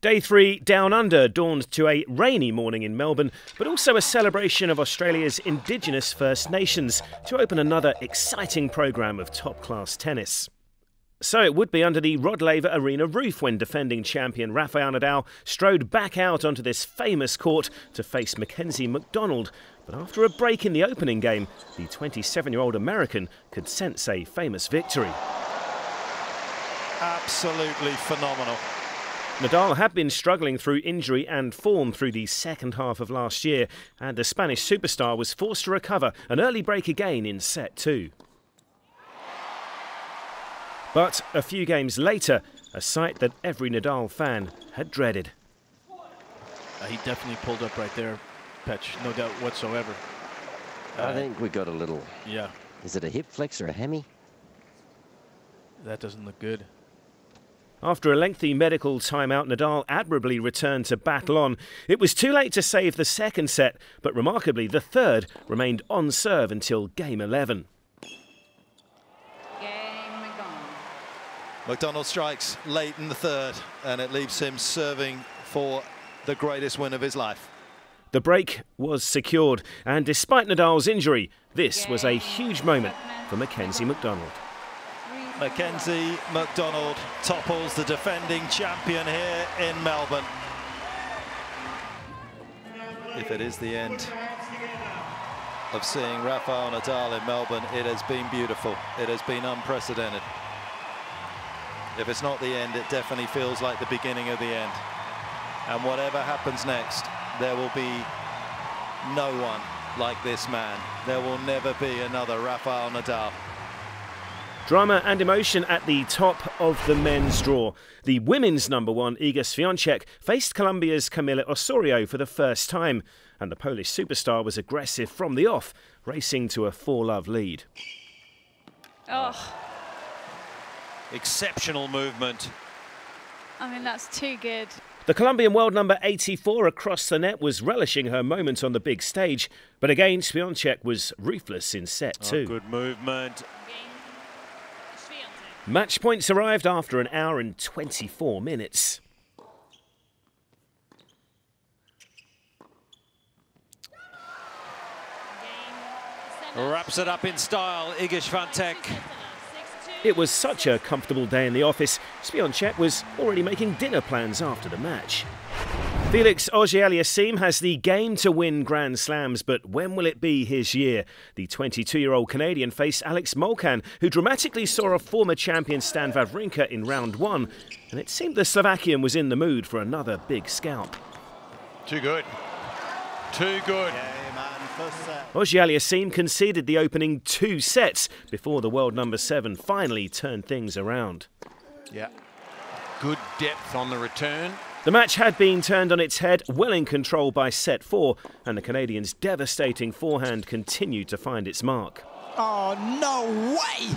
Day 3 Down Under dawns to a rainy morning in Melbourne, but also a celebration of Australia's Indigenous First Nations to open another exciting programme of top-class tennis. So it would be under the Rod Laver Arena roof when defending champion Rafael Nadal strode back out onto this famous court to face Mackenzie McDonald. But after a break in the opening game, the 27-year-old American could sense a famous victory. Absolutely phenomenal. Nadal had been struggling through injury and form through the second half of last year, and the Spanish superstar was forced to recover an early break again in set 2. But a few games later, a sight that every Nadal fan had dreaded. He definitely pulled up right there, Petch, no doubt whatsoever. I think we got a little... Yeah. Is it a hip flex or a hammy? That doesn't look good. After a lengthy medical timeout, Nadal admirably returned to battle on. It was too late to save the second set, but remarkably, the third remained on serve until game 11. McDonald strikes late in the third, and it leaves him serving for the greatest win of his life. The break was secured, and despite Nadal's injury, this was a huge moment for Mackenzie McDonald. Mackenzie McDonald topples the defending champion here in Melbourne. If it is the end of seeing Rafael Nadal in Melbourne, it has been beautiful. It has been unprecedented. If it's not the end, it definitely feels like the beginning of the end. And whatever happens next, there will be no one like this man. There will never be another Rafael Nadal. Drama and emotion at the top of the men's draw. The women's number one, Iga Świątek, faced Colombia's Camila Osorio for the first time, and the Polish superstar was aggressive from the off, racing to a 4-love lead. Oh. Exceptional movement. I mean, that's too good. The Colombian world number 84 across the net was relishing her moment on the big stage, but again, Świątek was ruthless in set 2. Good movement. Match points arrived after an hour and 24 minutes. Wraps it up in style, Iga Świątek. It was such a comfortable day in the office, Świątek was already making dinner plans after the match. Felix Auger-Aliassime has the game to win Grand Slams, but when will it be his year? The 22-year-old Canadian faced Alex Molcan, who dramatically saw a former champion Stan Wawrinka in round 1, and it seemed the Slovakian was in the mood for another big scalp. Too good. Too good. Auger-Aliassime conceded the opening 2 sets before the world number 7 finally turned things around. Yeah, good depth on the return. The match had been turned on its head, well in control by set 4, and the Canadian's devastating forehand continued to find its mark. Oh, no way!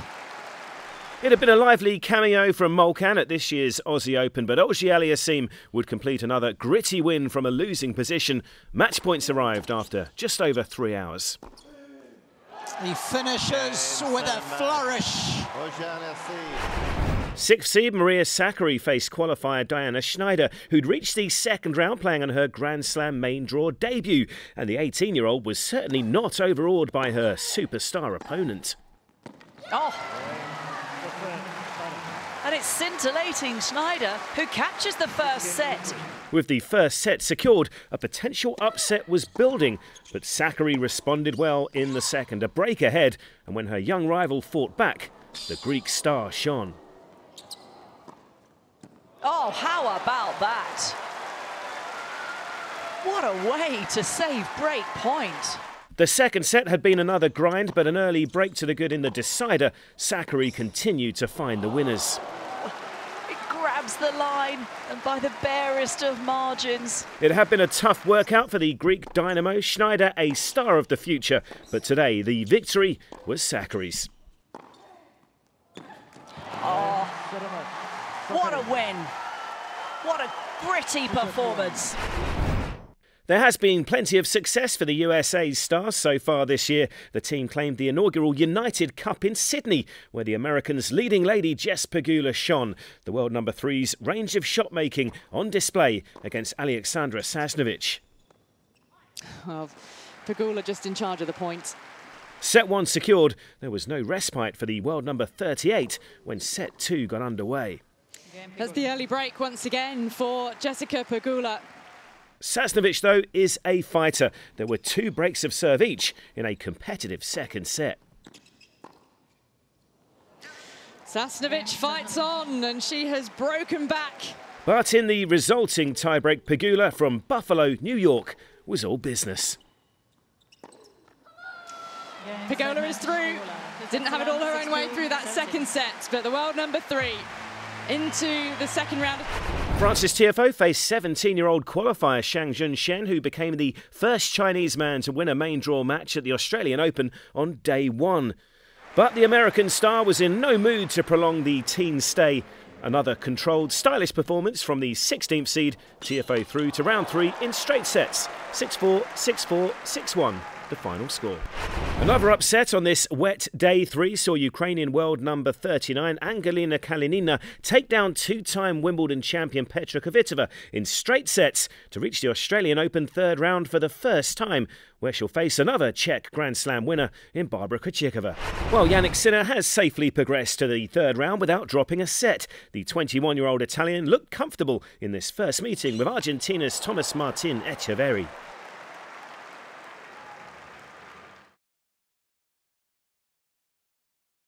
It had been a lively cameo from Molcan at this year's Aussie Open, but Auger-Aliassime would complete another gritty win from a losing position. Match points arrived after just over 3 hours. He finishes with a flourish. Sixth seed Maria Sakkari faced qualifier Diana Schneider, who'd reached the second round playing on her Grand Slam main draw debut, and the 18-year-old was certainly not overawed by her superstar opponent. Oh! And it's scintillating Schneider who captures the first set. With the first set secured, a potential upset was building, but Sakkari responded well in the second, a break ahead, and when her young rival fought back, the Greek star shone. Oh, how about that? What a way to save break point. The second set had been another grind, but an early break to the good in the decider. Sakkari continued to find the winners. It grabs the line, and by the barest of margins. It had been a tough workout for the Greek dynamo, Schneider, a star of the future. But today, the victory was Sakkari's. Oh. What a win! What a gritty performance! There has been plenty of success for the USA's stars so far this year. The team claimed the inaugural United Cup in Sydney, where the Americans' leading lady Jess Pegula shone. The world number three's range of shot-making on display against Aleksandra Sasnovic. Oh, Pegula just in charge of the points. Set one secured, there was no respite for the world number 38 when set two got underway. That's the early break once again for Jessica Pegula. Sasnovic, though, is a fighter. There were two breaks of serve each in a competitive second set. Sasnovic fights on, and she has broken back. But in the resulting tiebreak, Pegula from Buffalo, New York, was all business. Pegula is through. Didn't have it all her own way through that second set, but the world number three into the second round. Frances TFO faced 17-year-old qualifier Shang-Zhen Shen, who became the first Chinese man to win a main draw match at the Australian Open on day one. But the American star was in no mood to prolong the teen's stay. Another controlled, stylish performance from the 16th seed. TFO through to round three in straight sets, 6-4, 6-4, 6-1. The final score. Another upset on this wet day three saw Ukrainian world number 39 Angelina Kalinina take down two-time Wimbledon champion Petra Kvitova in straight sets to reach the Australian Open third round for the first time, where she'll face another Czech Grand Slam winner in Barbora Krejčíková. Well, Jannik Sinner has safely progressed to the third round without dropping a set. The 21-year-old Italian looked comfortable in this first meeting with Argentina's Thomas Martin Echeverri.